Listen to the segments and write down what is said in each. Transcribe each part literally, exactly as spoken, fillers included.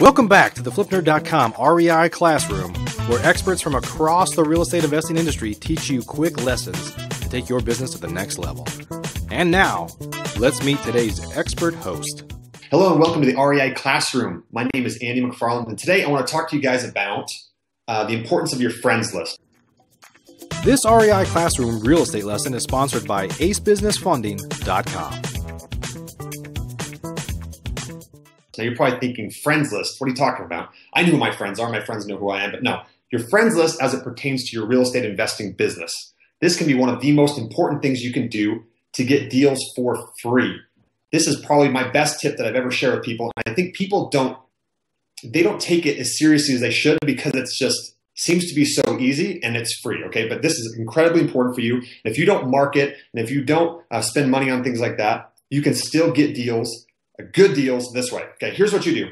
Welcome back to the Flip Nerd dot com R E I Classroom, where experts from across the real estate investing industry teach you quick lessons to take your business to the next level. And now, let's meet today's expert host. Hello and welcome to the R E I Classroom. My name is Andy McFarland, and today I want to talk to you guys about uh, the importance of your friends list. This R E I Classroom real estate lesson is sponsored by Ace Business Funding dot com. Now you're probably thinking, friends list, what are you talking about? I know who my friends are, my friends know who I am, but no. Your friends list as it pertains to your real estate investing business. This can be one of the most important things you can do to get deals for free. This is probably my best tip that I've ever shared with people. I think people don't, they don't take it as seriously as they should because it's just, seems to be so easy and it's free, okay? But this is incredibly important for you. If you don't market and if you don't uh, spend money on things like that, you can still get deals good deals this way. Okay, here's what you do.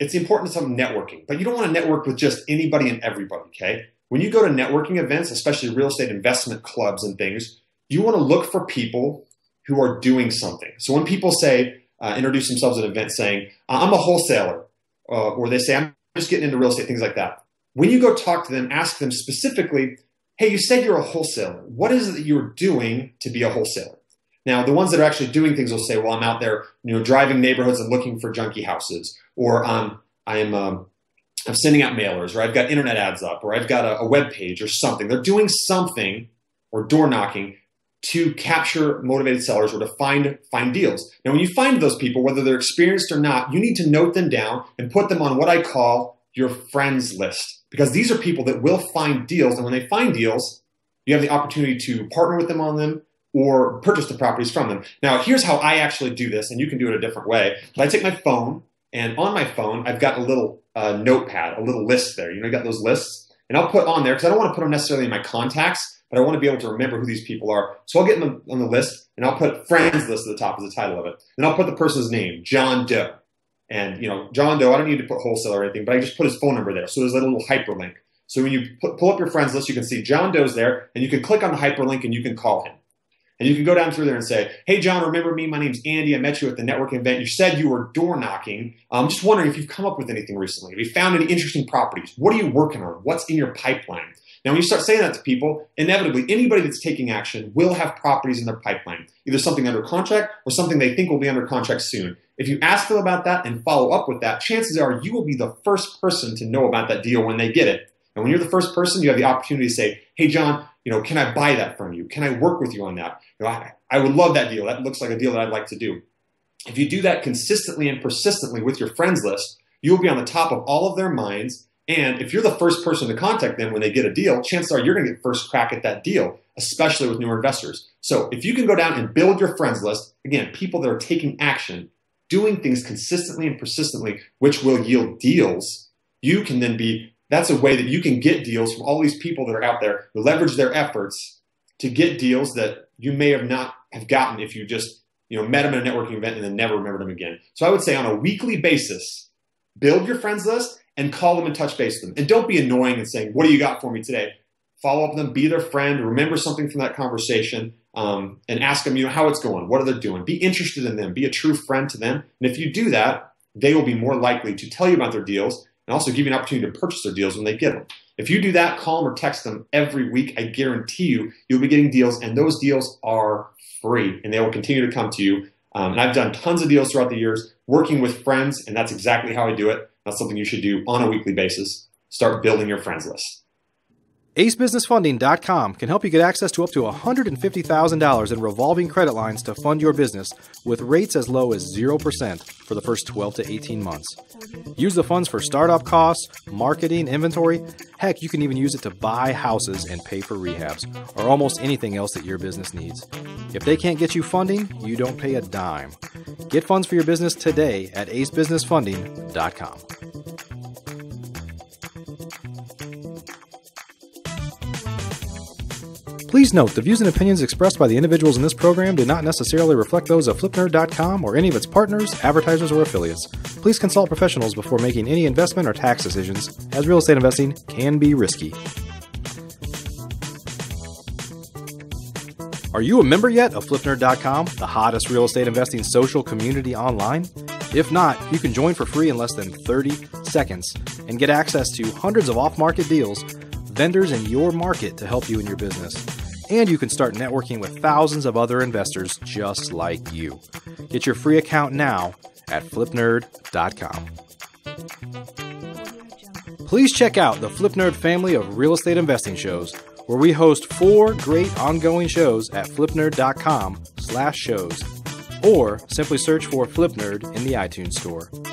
It's important to some networking, but you don't want to network with just anybody and everybody, okay? When you go to networking events, especially real estate investment clubs and things, you want to look for people who are doing something. So when people say, uh, introduce themselves at an event saying, I'm a wholesaler, uh, or they say, I'm just getting into real estate, things like that. When you go talk to them, ask them specifically, hey, you said you're a wholesaler. What is it that you're doing to be a wholesaler? Now, the ones that are actually doing things will say, well, I'm out there, you know, driving neighborhoods and looking for junky houses, or um, I'm, um, I'm sending out mailers, or I've got internet ads up, or I've got a, a web page or something. They're doing something, or door knocking, to capture motivated sellers or to find, find deals. Now, when you find those people, whether they're experienced or not, you need to note them down and put them on what I call your friends list, because these are people that will find deals, and when they find deals, you have the opportunity to partner with them on them, or purchase the properties from them. Now, here's how I actually do this, and you can do it a different way. But I take my phone, and on my phone, I've got a little uh, notepad, a little list there. You know, you got those lists, and I'll put on there because I don't want to put them necessarily in my contacts, but I want to be able to remember who these people are. So I'll get them on the list, and I'll put friends list at the top as the title of it. Then I'll put the person's name, John Doe, and you know, John Doe. I don't need to put wholesaler or anything, but I just put his phone number there. So there's a little hyperlink. So when you put, pull up your friends list, you can see John Doe's there, and you can click on the hyperlink and you can call him. And you can go down through there and say, hey, John, remember me? My name's Andy. I met you at the networking event. You said you were door knocking. I'm just wondering if you've come up with anything recently. Have you found any interesting properties? What are you working on? What's in your pipeline? Now, when you start saying that to people, inevitably, anybody that's taking action will have properties in their pipeline, either something under contract or something they think will be under contract soon. If you ask them about that and follow up with that, chances are you will be the first person to know about that deal when they get it. And when you're the first person, you have the opportunity to say, hey, John, you know, can I buy that from you? Can I work with you on that? You know, I, I would love that deal. That looks like a deal that I'd like to do. If you do that consistently and persistently with your friends list, you'll be on the top of all of their minds. And if you're the first person to contact them when they get a deal, chances are you're going to get first crack at that deal, especially with newer investors. So if you can go down and build your friends list, again, people that are taking action, doing things consistently and persistently, which will yield deals, you can then be that's a way that you can get deals from all these people that are out there who leverage their efforts to get deals that you may have not have gotten if you just, you know, met them at a networking event and then never remembered them again. So I would say on a weekly basis, build your friends list and call them and touch base with them. And don't be annoying and saying, what do you got for me today? Follow up with them, be their friend, remember something from that conversation, um, and ask them, you know, how it's going, what are they doing? Be interested in them, be a true friend to them. And if you do that, they will be more likely to tell you about their deals and also give you an opportunity to purchase their deals when they get them. If you do that, call them or text them every week, I guarantee you, you'll be getting deals, and those deals are free, and they will continue to come to you. Um, and I've done tons of deals throughout the years, working with friends, and that's exactly how I do it. That's something you should do on a weekly basis. Start building your friends list. Ace Business Funding dot com can help you get access to up to one hundred fifty thousand dollars in revolving credit lines to fund your business with rates as low as zero percent for the first twelve to eighteen months. Use the funds for startup costs, marketing, inventory. Heck, you can even use it to buy houses and pay for rehabs or almost anything else that your business needs. If they can't get you funding, you don't pay a dime. Get funds for your business today at Ace Business Funding dot com. Please note, the views and opinions expressed by the individuals in this program do not necessarily reflect those of Flip Nerd dot com or any of its partners, advertisers, or affiliates. Please consult professionals before making any investment or tax decisions, as real estate investing can be risky. Are you a member yet of Flip Nerd dot com, the hottest real estate investing social community online? If not, you can join for free in less than thirty seconds and get access to hundreds of off-market deals, vendors in your market to help you in your business. And you can start networking with thousands of other investors just like you. Get your free account now at Flip Nerd dot com. Please check out the FlipNerd family of real estate investing shows, where we host four great ongoing shows at flip nerd dot com slash shows, or simply search for FlipNerd in the iTunes Store.